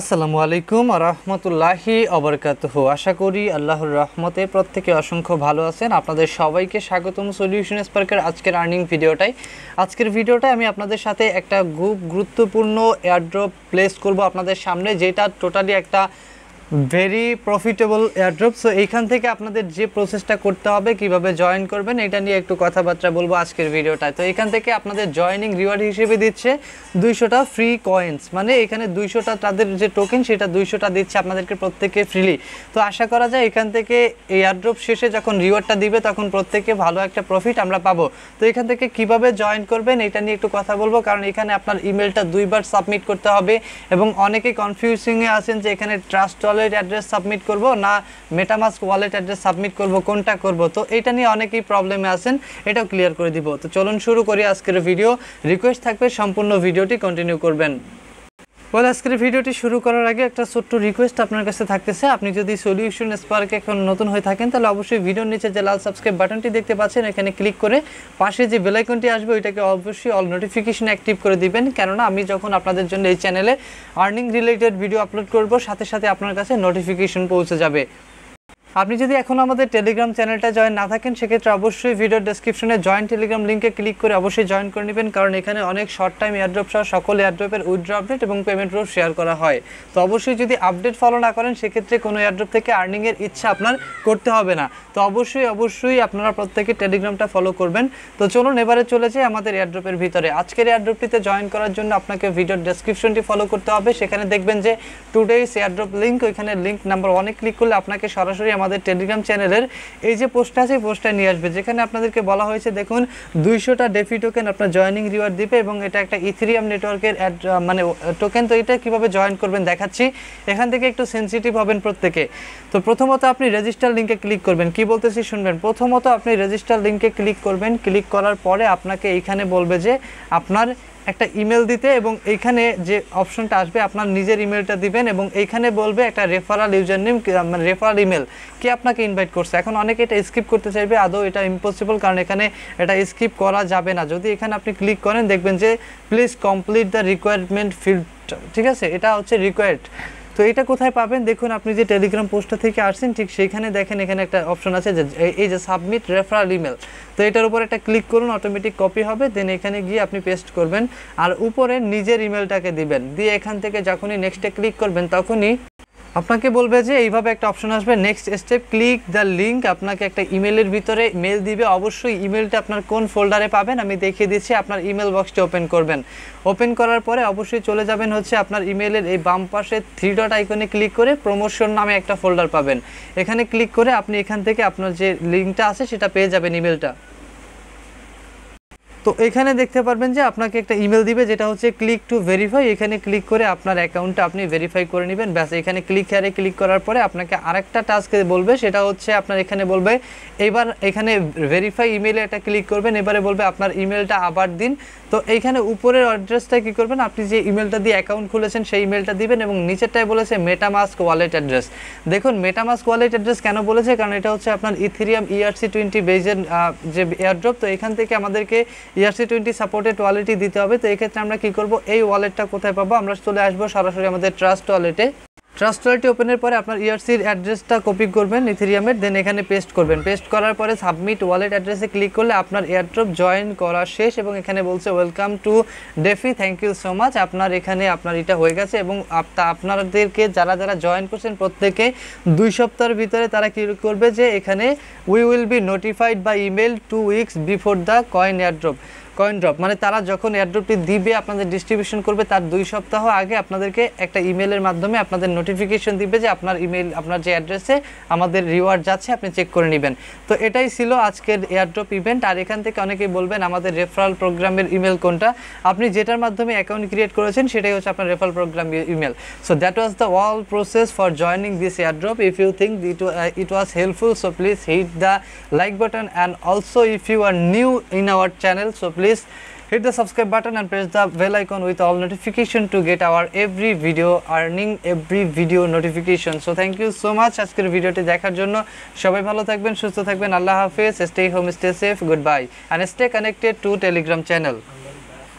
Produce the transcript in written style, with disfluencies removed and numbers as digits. আসসালামু আলাইকুম ওয়া রাহমাতুল্লাহি ওয়া বারাকাতুহু। আশা করি আল্লাহর রহমতে প্রত্যেকে অসংখ্য ভালো আছেন। আপনাদের সবাইকে স্বাগতম সলিউশন স্পার্কের আজকের আর্নিং ভিডিওটাই। আজকের ভিডিওটায় আমি আপনাদের সাথে একটা খুব গুরুত্বপূর্ণ এয়ারড্রপ প্লেস করব আপনাদের সামনে, যেটা টোটালি একটা ভেরি প্রফিটেবল এয়ারড্রপ। সো এইখান থেকে আপনাদের যে প্রসেসটা করতে হবে, কিভাবে জয়েন করবেন, এটা নিয়ে একটু কথাবার্তা বলবো আজকের ভিডিওটায়। তো এখান থেকে আপনাদের জয়েনিং রিওয়ার্ড হিসেবে দিচ্ছে 200টা ফ্রি কয়েন্স, মানে এখানে 200টা তাদের যে টোকেন সেটা 200টা দিচ্ছে আপনাদেরকে প্রত্যেকে ফ্রিলি। তো আশা করা যায় এখান থেকে এই এয়ারড্রপ শেষে যখন রিওয়ার্ডটা দিবে তখন প্রত্যেকে ভালো একটা প্রফিট আমরা পাবো। তো এখান থেকে কিভাবে জয়েন করবেন এটা নিয়ে একটু কথা বলবো, কারণ এখানে আপনার ইমেলটা দুইবার সাবমিট করতে হবে এবং অনেকে কনফিউজিংয়ে আছেন যে এখানে ট্রাস্ট ওয়ালেট অ্যাড্রেস সাবমিট করব না মেটামাস্ক ওয়ালেট অ্যাড্রেস সাবমিট করব, কোনটা করব। তো এটা নিয়ে অনেকেই প্রবলেমে আছেন, এটাও ক্লিয়ার করে দিব। তো চলুন শুরু করি আজকের ভিডিও। রিকোয়েস্ট থাকবে সম্পূর্ণ ভিডিওটি কন্টিনিউ করবেন। বল আজকের ভিডিওটি শুরু করার আগে একটা ছোট্ট রিকোয়েস্ট আপনার কাছে থাকতেছে, আপনি যদি সলিউশন স্পার্কে এখন নতুন হয়ে থাকেন তাহলে অবশ্যই ভিডিওর নিচে যে লাল সাবস্ক্রাইব বাটনটি দেখতে পাচ্ছেন এখানে ক্লিক করে পাশে যে বেল আইকনটি আসবে ওইটাকে অবশ্যই অল নোটিফিকেশন অ্যাক্টিভ করে দিবেন, কেননা আমি যখন আপনাদের জন্য এই চ্যানেলে আর্নিং রিলেটেড ভিডিও আপলোড করব সাথে সাথে আপনার কাছে নোটিফিকেশন পৌঁছে যাবে। আপনি যদি এখন আমাদের টেলিগ্রাম চ্যানেলটা জয়েন না থাকেন সেক্ষেত্রে অবশ্যই ভিডিও ডেসক্রিপশনে জয়েন টেলিগ্রাম লিঙ্কে ক্লিক করে অবশ্যই জয়েন করে নেবেন, কারণ এখানে অনেক শর্ট টাইম এয়ারড্রপ সহ সকল এয়ারড্রপের উইথড্র আপডেট এবং পেমেন্ট রুট শেয়ার করা হয়। তো অবশ্যই যদি আপডেট ফলো না করেন সেক্ষেত্রে কোনো এয়ারড্রপ থেকে আর্নিংয়ের ইচ্ছা আপনার করতে হবে না। তো অবশ্যই আপনারা প্রত্যেকে টেলিগ্রামটা ফলো করবেন। তো চলুন এবারে চলে যাই আমাদের এয়ারড্রপের ভিতরে। আজকের এয়ারড্রপটিতে জয়েন করার জন্য আপনাকে ভিডিও ডেসক্রিপশনটি ফলো করতে হবে, সেখানে দেখবেন যে টুডেইস এয়ারড্রপ লিঙ্ক, ওইখানে লিঙ্ক নাম্বার অনেক ক্লিক করলে আপনাকে সরাসরি আমাদের টেলিগ্রাম চ্যানেলের এই যে পোস্টটা আছে পোস্টটা নিয়ে আসবে, যেখানে আপনাদেরকে বলা হয়েছে দেখুন 200টা ডেফি টোকেন আপনার জয়েনিং রিওয়ার্ড দিবে এবং এটা একটা ইথেরিয়াম নেটওয়ার্কের মানে টোকেন। তো এটা কীভাবে জয়েন করবেন দেখাচ্ছি, এখান থেকে একটু সেন্সিটিভ হবেন প্রত্যেকে। তো প্রথমত আপনি রেজিস্টার লিঙ্কে ক্লিক করবেন, কি বলতেছি শুনবেন। প্রথমত আপনি রেজিস্টার লিঙ্কে ক্লিক করবেন, ক্লিক করার পরে আপনাকে এইখানে বলবে যে আপনার একটা ইমেল দিতে এবং এইখানে যে অপশনটা আসবে আপনার নিজের ইমেলটা দিবেন এবং এইখানে বলবে একটা রেফারাল ইউজার নেম মানে রেফারাল ইমেল কে আপনাকে ইনভাইট করছে। এখন অনেকে এটা স্কিপ করতে চাইবে, আদৌ এটা ইম্পসিবল, কারণ এখানে এটা স্কিপ করা যাবে না। যদি এখানে আপনি ক্লিক করেন দেখবেন যে please complete the requirement field, ঠিক আছে, এটা হচ্ছে রিকোয়ার্ড। তো এটা কোথায় পাবেন দেখুন, আপনি যে টেলিগ্রাম পোস্টটা থেকে আসছেন ঠিক সেইখানে দেখেন এখানে একটা অপশন আছে যে এই যে সাবমিট রেফারাল ইমেল, তো এটার উপর একটা ক্লিক করুন, অটোমেটিক কপি হবে। দেন এখানে গিয়ে আপনি পেস্ট করবেন আর উপরে নিজের ইমেলটাকে দিবেন, দিয়ে এখান থেকে যখনই নেক্সটে ক্লিক করবেন তখনই আপনাকে বলবে যে এইভাবে একটা অপশন আসবে next step click the link, আপনাকে একটা ইমেলের ভিতরে মেল দিবে। অবশ্যই ইমেলটা আপনার কোন ফোল্ডারে পাবেন আমি দেখিয়ে দিচ্ছি। আপনার ইমেল বক্সটি ওপেন করবেন, ওপেন করার পরে অবশ্যই চলে যাবেন হচ্ছে আপনার ইমেলের এই বাম পাশে 3 ডট আইকনে ক্লিক করে প্রমোশন নামে একটা ফোল্ডার পাবেন, এখানে ক্লিক করে আপনি এখান থেকে আপনার যে লিঙ্কটা আছে সেটা পেয়ে যাবেন ইমেলটা। তো এখানে দেখতে পারবেন যে আপনাকে একটা ইমেল দিবে যেটা হচ্ছে ক্লিক টু ভেরিফাই, এখানে ক্লিক করে আপনার অ্যাকাউন্টটা আপনি ভেরিফাই করে নেবেন। ব্যাস এখানে ক্লিক হেয়ারে ক্লিক করার পরে আপনাকে আরেকটা টাস্কে বলবে, সেটা হচ্ছে আপনার এখানে বলবে এবার এখানে ভেরিফাই ইমেলে একটা ক্লিক করবেন, এবারে বলবে আপনার ইমেলটা আবার দিন। তো এইখানে উপরের অ্যাড্রেসটা কী করবেন, আপনি যে ইমেলটা দিয়ে অ্যাকাউন্ট খুলেছেন সেই ইমেলটা দিবেন এবং নিচেরটায় বলেছে মেটামাস্ক ওয়ালেট অ্যাড্রেস। দেখুন মেটামাস্ক ওয়ালেট অ্যাড্রেস কেন বলেছে, কারণ এটা হচ্ছে আপনার ইথেরিয়াম ERC20 বেজের যে এয়ারড্রপ, তো এখান থেকে আমাদেরকে ERC20 সাপোর্টেড ওয়ালেটই দিতে হবে। তো এক্ষেত্রে আমরা কি করব, এই ওয়ালেটটা কোথায় পাবো, আমরা চলে আসবো সরাসরি আমাদের ট্রাস্ট ওয়ালেটে। ট্রাস্ট ওয়ালেটটি ওপেনের পরে আপনার ERCর অ্যাড্রেসটা কপি করবেন ইথেরিয়ামের, দেন এখানে পেস্ট করবেন, পেস্ট করার পরে সাবমিট ওয়ালেট অ্যাড্রেসে ক্লিক করলে আপনার এয়ারড্রপ জয়েন করা শেষ এবং এখানে বলছে welcome to DeFi, thank you so much. আপনার এখানে আপনার এটা হয়ে গেছে এবং আপনাদেরকে যারা যারা জয়েন করছেন প্রত্যেকে 2 সপ্তাহের ভিতরে তারা কী করবে যে এখানে we will be notified by email 2 weeks before the coin drop, মানে তারা যখন এয়ারড্রপটি দিবে আপনাদের ডিস্ট্রিবিউশন করবে তার 2 সপ্তাহ আগে আপনাদেরকে একটা ইমেলের মাধ্যমে আপনাদের নোটিফিকেশন দিবে যে আপনার ইমেল আপনার যে অ্যাড্রেসে আমাদের রিওয়ার্ড যাচ্ছে আপনি চেক করে নেবেন। তো এটাই ছিল আজকের এয়ারড্রপ ইভেন্ট। আর এখান থেকে অনেকেই বলবেন আমাদের রেফারাল প্রোগ্রামের ইমেল কোনটা, আপনি যেটার মাধ্যমে অ্যাকাউন্ট ক্রিয়েট করেছেন সেটাই হচ্ছে আপনার referral program email. So that was the all process for joining this airdrop. If you think it was helpful so please hit the like button and also if you are new in our channel so please hit the subscribe button and press the bell icon with all notification to get our every video earning every video notification. So thank you so much আজকের ভিডিওটি দেখার জন্য। সবাই ভালো থাকবেন, সুস্থ থাকবেন, আল্লাহ হাফেজ, stay home, stay safe, goodbye and stay connected to Telegram channel.